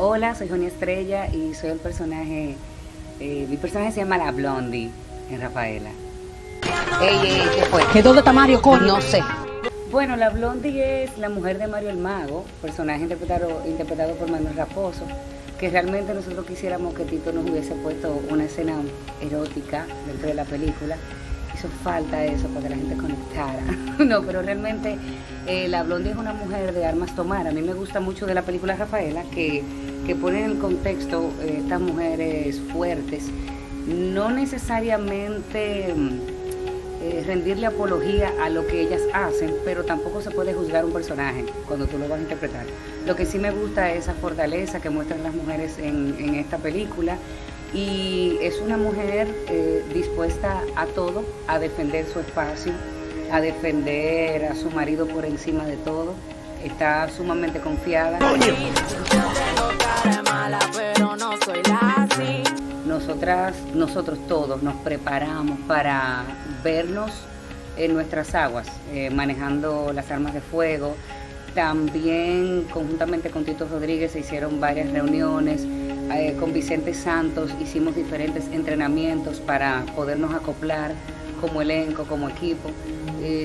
Hola, soy Hony Estrella y soy el personaje, mi personaje se llama La Blondy en Rafaela. ¿Qué fue? ¿Qué dónde está Mario, coño? No sé. Bueno, La Blondy es la mujer de Mario el Mago, personaje interpretado por Manuel Raposo, que realmente nosotros quisiéramos que Tito nos hubiese puesto una escena erótica dentro de la película. Hizo falta eso para que la gente conectara. No, pero realmente La Blondy es una mujer de armas tomar. A mí me gusta mucho de la película Rafaela que pone en el contexto estas mujeres fuertes, no necesariamente rendirle apología a lo que ellas hacen, pero tampoco se puede juzgar un personaje cuando tú lo vas a interpretar. Lo que sí me gusta es esa fortaleza que muestran las mujeres en esta película, y es una mujer dispuesta a todo, a defender su espacio, a defender a su marido por encima de todo. Está sumamente confiada. Nosotros todos nos preparamos para vernos en nuestras aguas, manejando las armas de fuego. También conjuntamente con Tito Rodríguez se hicieron varias reuniones, con Vicente Santos hicimos diferentes entrenamientos para podernos acoplar como elenco, como equipo.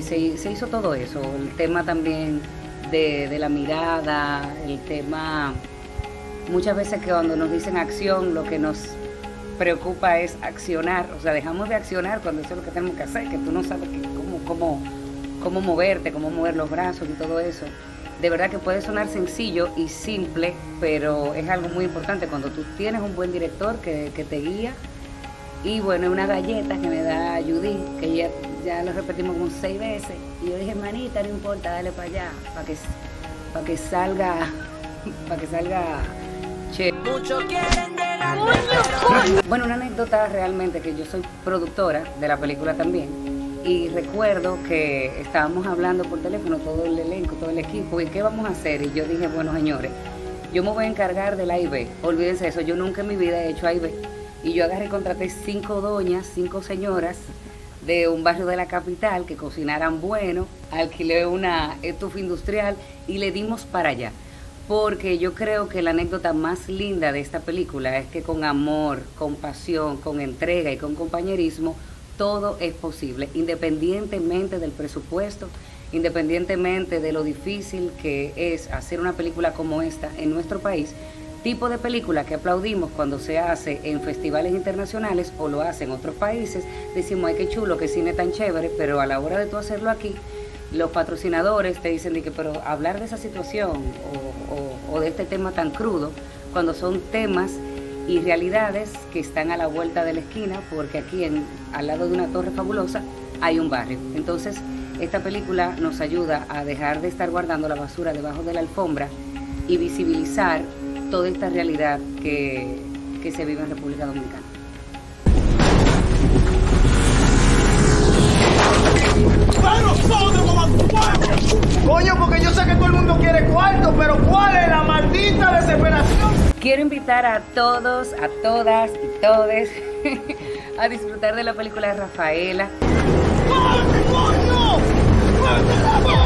Se hizo todo eso, el tema también de la mirada, el tema, muchas veces que cuando nos dicen acción, lo que nos preocupa es accionar, o sea, dejamos de accionar cuando eso es lo que tenemos que hacer, que tú no sabes cómo moverte, cómo mover los brazos y todo eso. De verdad que puede sonar sencillo y simple, pero es algo muy importante cuando tú tienes un buen director que te guía. Y bueno, una galleta que me da Judy, que ya lo repetimos como 6 veces, y yo dije, manita, no importa, dale para allá, para que salga che. Mucho quieren de la coño. Bueno, una anécdota realmente, que yo soy productora de la película también, y recuerdo que estábamos hablando por teléfono todo el elenco, todo el equipo, y qué vamos a hacer, y yo dije, bueno señores, yo me voy a encargar del AIB, olvídense eso, yo nunca en mi vida he hecho AIB, y yo agarré y contraté 5 doñas, 5 señoras de un barrio de la capital que cocinaran bueno, alquilé una estufa industrial y le dimos para allá, porque yo creo que la anécdota más linda de esta película es que con amor, con pasión, con entrega y con compañerismo, todo es posible, independientemente del presupuesto, independientemente de lo difícil que es hacer una película como esta en nuestro país, tipo de película que aplaudimos cuando se hace en festivales internacionales o lo hacen otros países, decimos, ay, qué chulo, qué cine tan chévere, pero a la hora de tú hacerlo aquí, los patrocinadores te dicen, pero hablar de esa situación o de este tema tan crudo, cuando son temas y realidades que están a la vuelta de la esquina, porque aquí al lado de una torre fabulosa hay un barrio. Entonces esta película nos ayuda a dejar de estar guardando la basura debajo de la alfombra y visibilizar toda esta realidad que se vive en República Dominicana. Coño, porque yo sé que todo el mundo quiere cuarto, pero ¿cuál es la maldita desesperación? Quiero invitar a todos, a todas y todes a disfrutar de la película de Rafaela. ¡Fuerte, coño! ¡Fuerte,